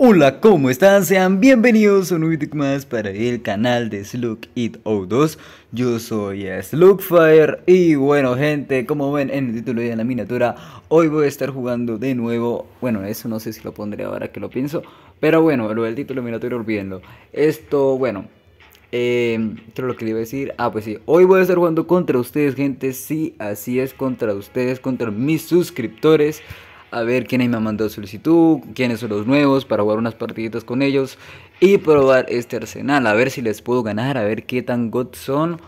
Hola, ¿cómo están? Sean bienvenidos a un video más para el canal de Slug It Out 2. Yo soy Slugfire y bueno gente, como ven en el título y en la miniatura, hoy voy a estar jugando de nuevo. Bueno, eso no sé si lo pondré ahora que lo pienso, pero bueno, lo del título y miniatura, olvídenlo. Esto, bueno, ¿qué es lo que le iba a decir? Ah, pues sí, hoy voy a estar jugando contra ustedes gente, sí, así es, contra ustedes, contra mis suscriptores. A ver quiénes me han mandado solicitud, quiénes son los nuevos, para jugar unas partiditas con ellos y probar este arsenal, a ver si les puedo ganar, a ver qué tan god son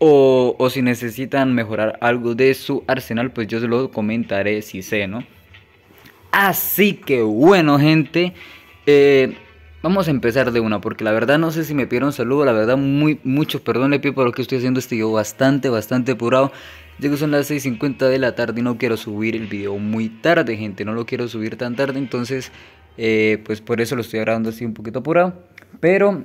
o si necesitan mejorar algo de su arsenal, pues yo se lo comentaré si sé, ¿no? Así que bueno gente, vamos a empezar de una, porque la verdad no sé si me pidieron saludo, la verdad muchos perdón le pido por lo que estoy haciendo este video bastante apurado. Ya que son las 6:50 de la tarde y no quiero subir el video muy tarde, gente. No lo quiero subir tan tarde, entonces, pues por eso lo estoy grabando así un poquito apurado. Pero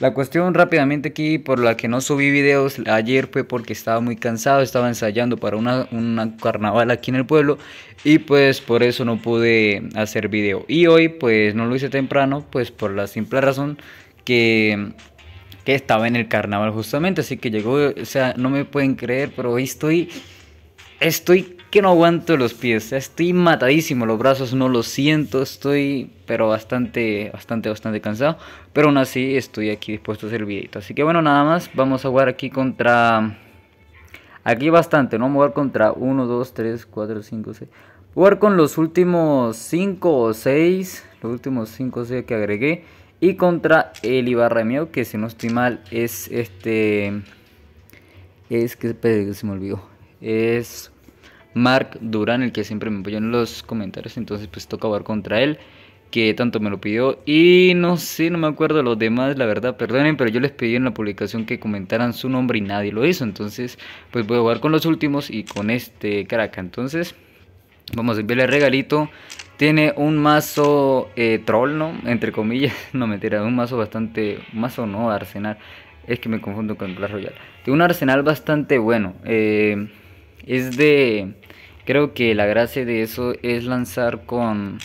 la cuestión rápidamente aquí por la que no subí videos ayer fue porque estaba muy cansado. Estaba ensayando para una carnaval aquí en el pueblo y pues por eso no pude hacer video. Y hoy pues no lo hice temprano, pues por la simple razón que estaba en el carnaval justamente, así que llegó, o sea, no me pueden creer, pero hoy estoy que no aguanto los pies, estoy matadísimo, los brazos no los siento, estoy, pero bastante cansado, pero aún así estoy aquí dispuesto a hacer el videito, así que bueno, nada más, vamos a jugar aquí contra, aquí bastante, ¿no? Vamos a jugar contra 1, 2, 3, 4, 5, 6, jugar con los últimos 5 o 6, los últimos 5 o 6 que agregué, y contra Eli Barremio, que si no estoy mal es este... Es que se me olvidó. Es Mark Durán, el que siempre me apoyó en los comentarios. Entonces pues toca jugar contra él, que tanto me lo pidió. Y no sé, no me acuerdo los demás, la verdad, perdonen. Pero yo les pedí en la publicación que comentaran su nombre y nadie lo hizo. Entonces pues voy a jugar con los últimos y con este caraca. Entonces vamos a enviarle regalito. Tiene un mazo troll, ¿no? Entre comillas, no mentira, un mazo bastante... mazo no, arsenal. Es que me confundo con Clash Royale. Tiene un arsenal bastante bueno. Es de... creo que la gracia de eso es lanzar con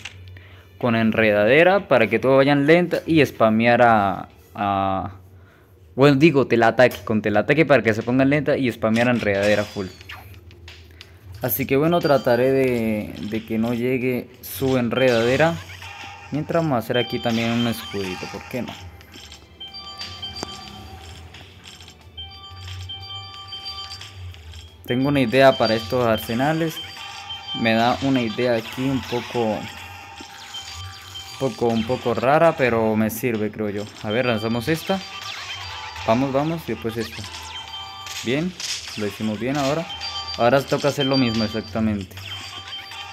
enredadera para que todos vayan lenta y spamear a... bueno, digo, telataque, con telataque para que se pongan lenta y spamear a enredadera full. Así que bueno, trataré de que no llegue su enredadera. Mientras vamos a hacer aquí también un escudito, ¿por qué no? Tengo una idea para estos arsenales. Me da una idea aquí un poco rara, pero me sirve, creo yo. A ver, lanzamos esta. Vamos, después esta. Bien, lo hicimos bien ahora. Ahora toca hacer lo mismo exactamente.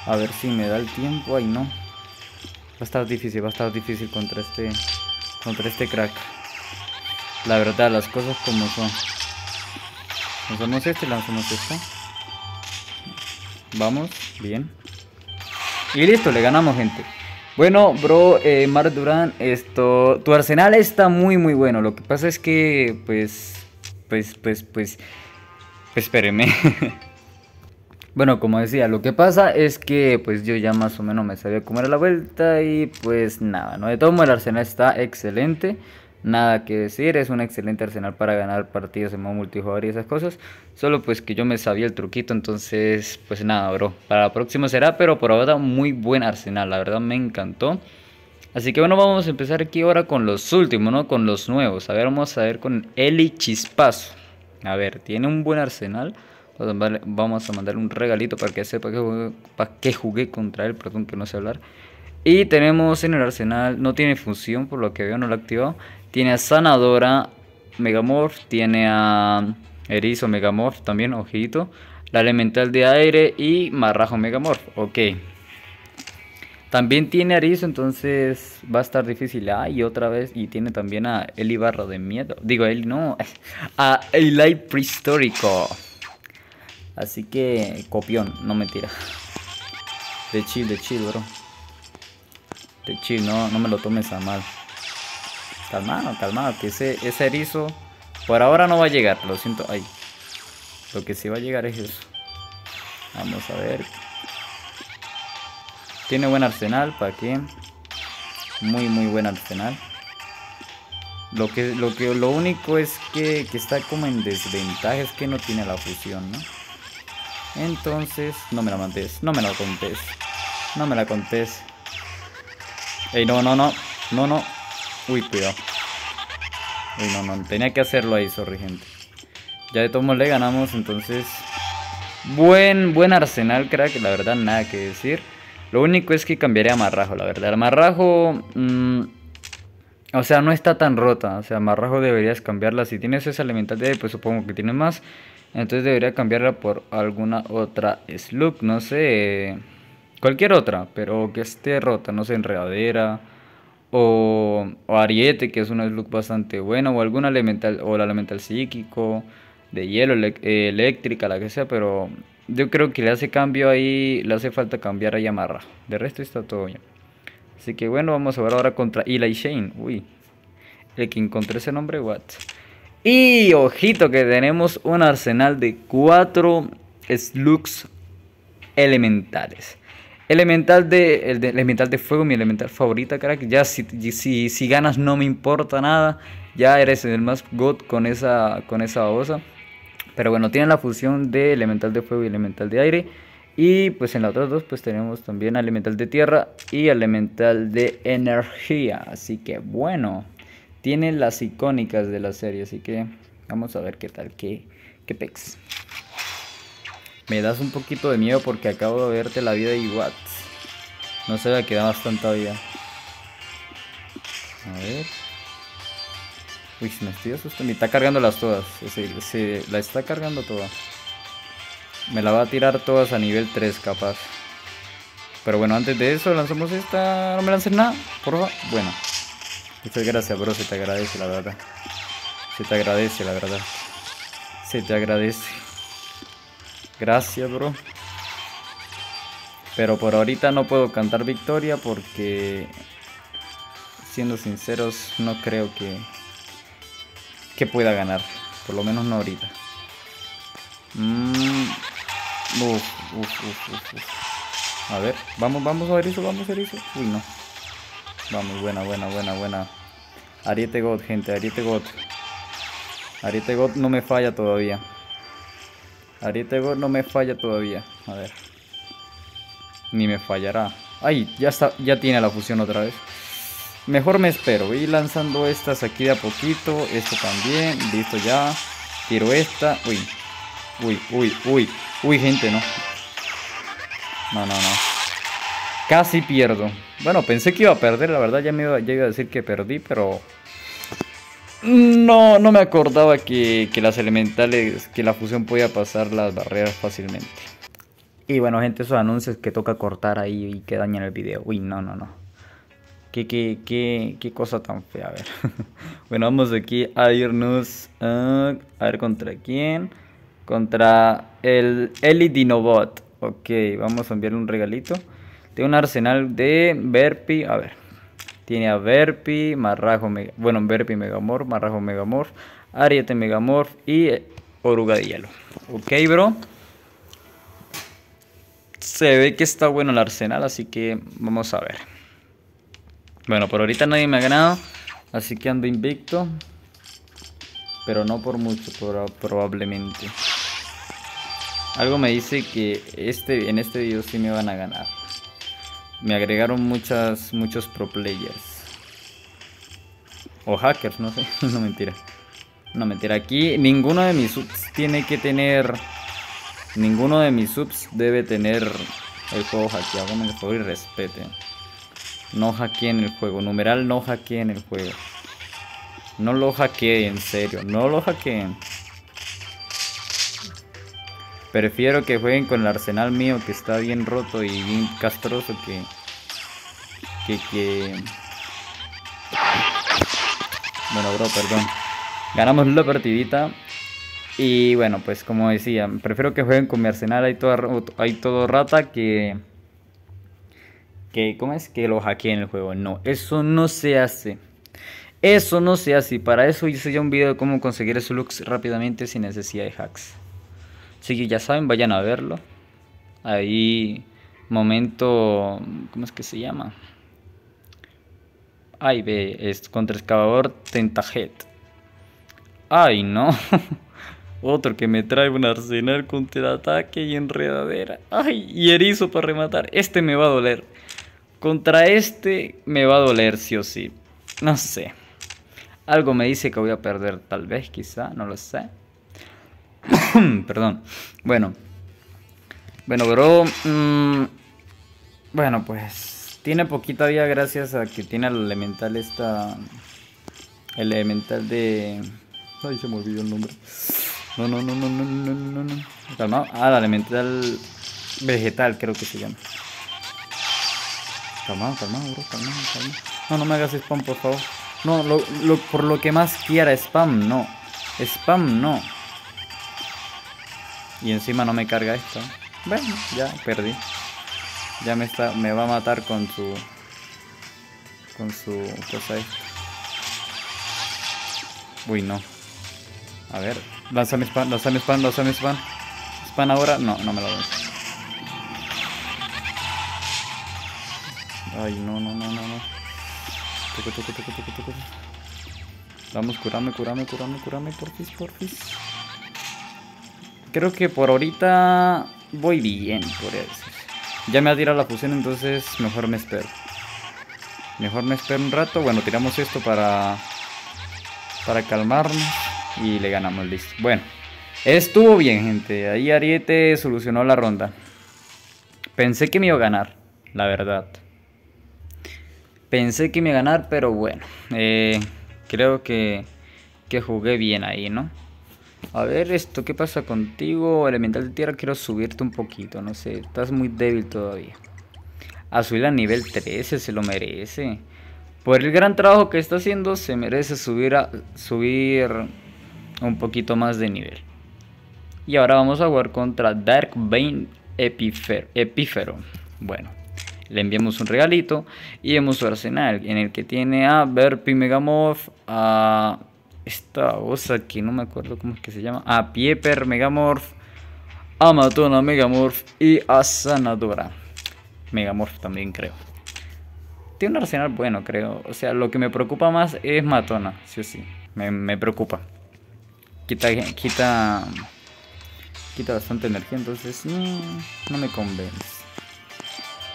A ver si me da el tiempo. Ay no. Va a estar difícil contra este crack. La verdad, las cosas como son. Lanzamos este, lanzamos esto. Vamos, bien. Y listo, le ganamos gente. Bueno, bro, Mark Durán, esto, tu arsenal está muy bueno. Lo que pasa es que pues espérenme. Bueno, como decía, lo que pasa es que pues yo ya más o menos me sabía cómo era la vuelta y pues nada, ¿no? De todo modo el arsenal está excelente, nada que decir, es un excelente arsenal para ganar partidas en modo multijugador y esas cosas, solo pues que yo me sabía el truquito, entonces pues nada, bro, para la próxima será, pero por ahora muy buen arsenal, la verdad me encantó. Así que bueno, vamos a empezar aquí ahora con los últimos, ¿no? Con los nuevos, a ver, vamos a ver con Eli Chispazo. A ver, tiene un buen arsenal. Vamos a mandarle un regalito para que sepa que jugué contra él. Perdón que no sé hablar. Y tenemos en el arsenal, no tiene función, por lo que veo no lo he activado. Tiene a Sanadora Megamorph, tiene a Erizo Megamorph también, ojito. La Elemental de Aire y Marrajo Megamorph, ok. También tiene a Erizo, entonces va a estar difícil. Ah, y otra vez, y tiene también a Eli Barra de Miedo. Digo, él no, a Eli Prehistórico. Así que, copión, no mentira. De chill, bro. De chill, no me lo tomes a mal. Calmado, que ese Erizo por ahora no va a llegar, lo siento. Ay, lo que sí va a llegar es eso. Vamos a ver... Tiene buen arsenal, ¿para qué? Muy buen arsenal. Lo único es que está como en desventaja, es que no tiene la fusión, ¿no? Entonces, no me la mandes, no me la contés, no me la contés. Ey, no. Uy, cuidado. Uy, no, tenía que hacerlo ahí, sorry, gente. Ya de todos modos le ganamos, entonces... Buen arsenal, crack, la verdad, nada que decir. Lo único es que cambiaría a Marrajo, la verdad. El Marrajo... o sea, no está tan rota. O sea, Marrajo deberías cambiarla. Si tienes esa elemental de ahí, pues supongo que tienes más. Entonces debería cambiarla por alguna otra slug. No sé. Cualquier otra. Pero que esté rota. No sé, enredadera. O ariete, que es una slug bastante buena. O alguna elemental. O la elemental psíquico. De hielo, eléctrica, la que sea. Pero yo creo que le hace cambio ahí. Le hace falta cambiar ahí a Marrajo. De resto está todo bien. Así que bueno, vamos a ver ahora contra Eli Shane. Uy, el que encontré ese nombre, what. Y ojito que tenemos un arsenal de 4 slugs elementales. Elemental de fuego, mi elemental favorita, crack. Ya si ganas no me importa nada. Ya eres el más god con esa osa. Pero bueno, tiene la fusión de elemental de fuego y elemental de aire. Y pues en las otras dos pues tenemos también elemental de tierra y elemental de energía. Así que bueno, tienen las icónicas de la serie. Así que vamos a ver qué tal, qué pex. Me das un poquito de miedo porque acabo de verte la vida y what. No se me queda bastante vida. A ver. Uy, me estoy asustando. Me está cargándolas todas. Se la está cargando toda. Me la va a tirar todas a nivel 3 capaz. Pero bueno, antes de eso lanzamos esta. No me lances nada, por favor. Bueno. Muchas gracias, bro. Se te agradece, la verdad. Se te agradece, la verdad. Se te agradece. Gracias, bro. Pero por ahorita no puedo cantar victoria porque... Siendo sinceros, no creo que pueda ganar. Por lo menos no ahorita. A ver, vamos a erizo, uy no. Vamos, buena. Ariete God, gente, Ariete God. Ariete God no me falla todavía. Ariete God no me falla todavía. A ver. Ni me fallará. Ay, ya está, ya tiene la fusión otra vez. Mejor me espero, voy lanzando estas aquí de a poquito. Esto también, listo ya. Tiro esta, uy. Uy, gente, no. No. Casi pierdo. Bueno, pensé que iba a perder, la verdad. Ya iba a decir que perdí, pero... No me acordaba que las elementales... Que la fusión podía pasar las barreras fácilmente. Y bueno, gente, esos anuncios que toca cortar ahí y que dañan el video. Uy, no. Qué cosa tan fea, a ver. Bueno, vamos aquí a irnos... a ver, ¿contra quién? Contra el Eli Dinobot. Ok, vamos a enviarle un regalito. Tiene un arsenal de Verpi. A ver. Tiene a Verpi, Marrajo, bueno, Verpi Megamorph, Marrajo Megamorph, Ariete Megamorph y Oruga de Hielo. Ok, bro. Se ve que está bueno el arsenal, así que vamos a ver. Bueno, por ahorita nadie me ha ganado, así que ando invicto. Pero no por mucho, probablemente. Algo me dice que en este video sí me van a ganar. Me agregaron muchos pro players. O hackers, no sé. No mentira. Aquí ninguno de mis subs tiene que tener... Ninguno de mis subs debe tener el juego hackeado. Hagan el juego y respeten. No hackeen el juego. Numeral no hackeen el juego. No lo hackeen, en serio. No lo hackeen. Prefiero que jueguen con el arsenal mío, que está bien roto y bien castroso, que... Bueno, bro, perdón. Ganamos la partidita. Y bueno, pues como decía, prefiero que jueguen con mi arsenal ahí todo rata que... ¿Cómo es? Que lo hackeen el juego. No, eso no se hace. Eso no sea así, para eso hice ya un video de cómo conseguir slugs rápidamente sin necesidad de hacks. Así que ya saben, vayan a verlo. Ahí, momento, ¿cómo es que se llama? Ay, ve, es contraexcavador Tentajet. Ay, no. Otro que me trae un arsenal contraataque y enredadera. Ay, y erizo para rematar. Este me va a doler. Contra este me va a doler sí o sí. No sé. Algo me dice que voy a perder. Tal vez, quizá, no lo sé. Perdón. Bueno. Bueno, bro. Bueno, pues. Tiene poquita vida gracias a que tiene el elemental esta... El elemental de... Ay, se me olvidó el nombre. No. Calmado. Ah, la elemental vegetal creo que se llama. Calmado, bro. No me hagas spam, por favor. No, por lo que más quiera. Spam, no. Spam, no. Y encima no me carga esto. Bueno, ya perdí. Ya me va a matar con su... Con su cosa esta. Uy, no. A ver, lánzame spam. Spam ahora, no me lo doy. Ay, no. Toco. Vamos, curame, porfis. Creo que por ahorita voy bien, por eso. Ya me ha tirado la fusión, entonces mejor me espero. Un rato. Bueno, tiramos esto para calmarnos. Y le ganamos, listo. Bueno, estuvo bien, gente. Ahí Ariete solucionó la ronda. Pensé que me iba a ganar, la verdad. Pero bueno. Creo que jugué bien ahí, ¿no? A ver, esto, ¿qué pasa contigo? Elemental de tierra, quiero subirte un poquito. No sé, estás muy débil todavía. A subir a nivel 13, se lo merece. Por el gran trabajo que está haciendo, se merece subir un poquito más de nivel. Y ahora vamos a jugar contra Dark Bane Epífero. Bueno, le enviamos un regalito y vemos su arsenal, en el que tiene a Verpi Megamorph, a esta osa que no me acuerdo cómo es que se llama, a Pieper Megamorph, a Matona Megamorph y a Sanadora Megamorph también, creo. Tiene un arsenal bueno, creo. O sea, lo que me preocupa más es Matona. Sí o sí, me preocupa. Quita bastante energía, entonces no me convence.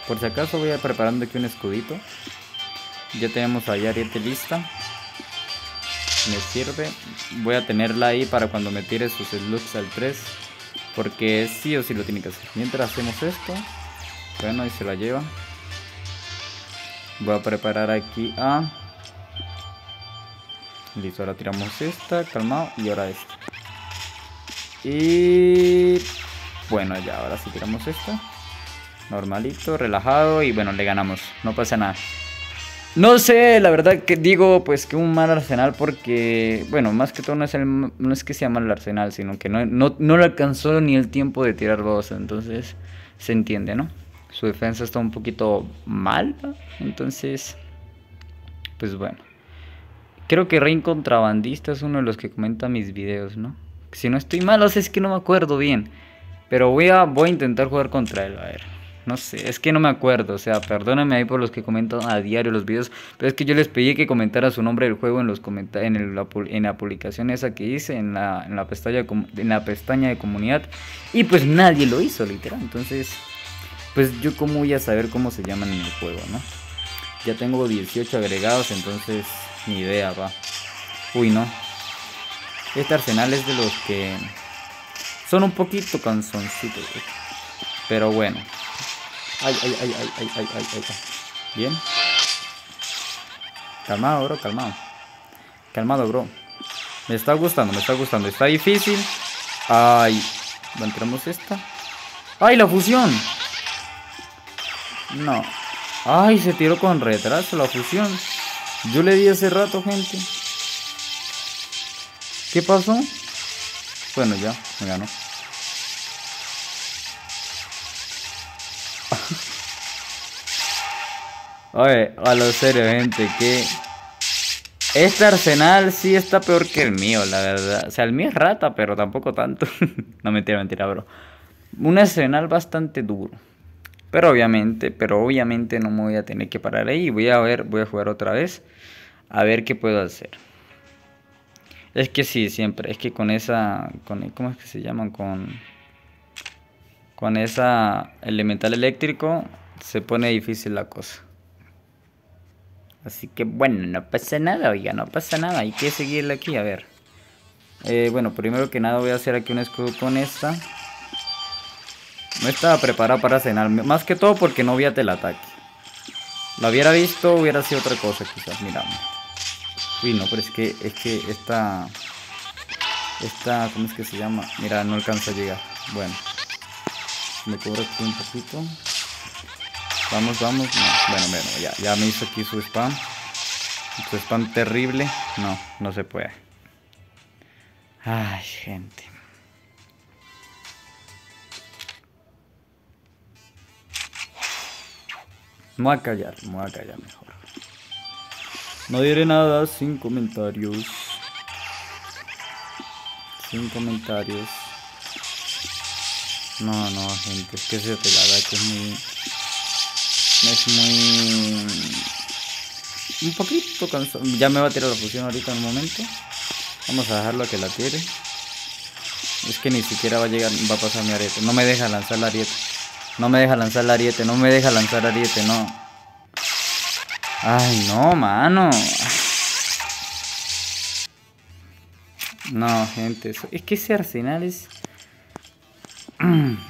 Por si acaso voy a ir preparando aquí un escudito. Ya tenemos a Ariete lista. Me sirve. Voy a tenerla ahí para cuando me tire sus slugs al 3. Porque sí o sí lo tiene que hacer. Mientras hacemos esto. Bueno, ahí se la lleva. Voy a preparar aquí a... Listo, ahora tiramos esta, calmado, y ahora esta. Y... Bueno, ya, ahora sí tiramos esta. Normalito, relajado, y bueno, le ganamos. No pasa nada. No sé, la verdad que digo, pues que un mal arsenal porque... Bueno, más que todo no es que sea mal el arsenal, sino que no le alcanzó ni el tiempo de tirar boss. Entonces, se entiende, ¿no? Su defensa está un poquito mal, ¿no? Entonces, pues bueno. Creo que Rein Contrabandista es uno de los que comenta mis videos, ¿no? Si no estoy mal, o sea, es que no me acuerdo bien. Pero voy a intentar jugar contra él, a ver. No sé, es que no me acuerdo, o sea, perdónenme ahí por los que comentan a diario los videos. Pero es que yo les pedí que comentara su nombre del juego en los en la publicación esa que hice, en la pestaña de comunidad. Y pues nadie lo hizo, literal. Entonces, pues yo cómo voy a saber cómo se llaman en el juego, ¿no? Ya tengo 18 agregados, entonces... Ni idea, va. Uy, no. Este arsenal es de los que son un poquito cansoncitos, pero bueno. Ay. Bien. Calmado, bro, calmado, bro. Me está gustando. Está difícil. Ay. Entramos esta. ¡Ay, la fusión! No. Ay, se tiró con retraso la fusión. Yo le di hace rato, gente. ¿Qué pasó? Bueno, ya, me ganó. Oye, a lo serio, gente, que... Este arsenal sí está peor que el mío, la verdad. O sea, el mío es rata, pero tampoco tanto. No, mentira, bro. Un arsenal bastante duro. Pero obviamente no me voy a tener que parar ahí. Voy a jugar otra vez. A ver qué puedo hacer. Es que sí, siempre. Es que con esa... ¿Cómo es que se llaman? Con esa elemental eléctrico se pone difícil la cosa. Así que bueno, no pasa nada, oiga, no pasa nada. Hay que seguirle aquí, a ver. Bueno, primero que nada voy a hacer aquí un escudo con esta. No estaba preparado para cenarme. Más que todo porque no vi el ataque. Lo hubiera visto, hubiera sido otra cosa quizás, mirame. Uy, no, pero es que esta, ¿cómo es que se llama? Mira, no alcanza a llegar. Bueno. Me cobro aquí un poquito. Vamos. No. Bueno, ya me hizo aquí su spam. Su spam terrible. No, no se puede. Ay, gente. Me voy a callar mejor. No diré nada sin comentarios. No, gente, es que ese pelada que es muy... un poquito cansado. Ya me va a tirar la fusión ahorita en un momento. Vamos a dejarlo a que la tire. Es que ni siquiera va a llegar, va a pasar mi ariete. No me deja lanzar la ariete. No. Ay, no, mano. No, gente, es que ese arsenal es...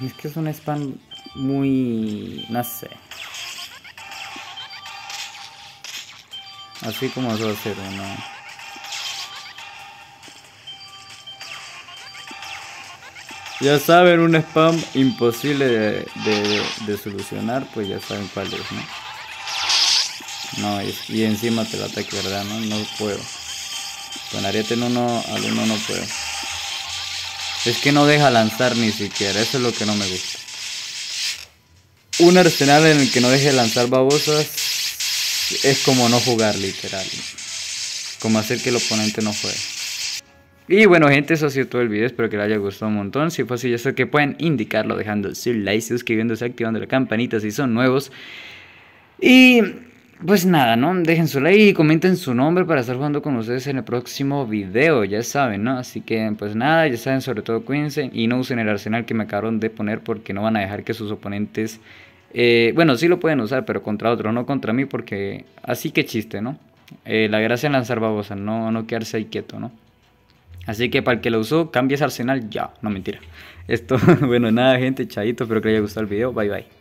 Es que es un spam muy... no sé. Así como suele ser, ¿no? Ya saben, un spam imposible de solucionar, pues ya saben cuál es, ¿no? No, y encima te lo ataque, ¿verdad? No puedo. Con ariete en uno al uno no puedo. Es que no deja lanzar ni siquiera, eso es lo que no me gusta. Un arsenal en el que no deje lanzar babosas es como no jugar, literal. Como hacer que el oponente no juegue. Y bueno, gente, eso ha sido todo el video, espero que les haya gustado un montón. Si fue así, ya sé que pueden indicarlo dejando su like, suscribiéndose, activando la campanita si son nuevos. Y... pues nada, ¿no? Dejen su like y comenten su nombre para estar jugando con ustedes en el próximo video, ya saben, ¿no? Así que, pues nada, ya saben, sobre todo cuídense y no usen el arsenal que me acabaron de poner porque no van a dejar que sus oponentes... bueno, sí lo pueden usar, pero contra otro, no contra mí porque... así que chiste, ¿no? La gracia es lanzar babosas, no quedarse ahí quieto, ¿no? Así que para el que lo usó, cambie ese arsenal ya, no mentira. Bueno, nada, gente, chadito, espero que les haya gustado el video, bye bye.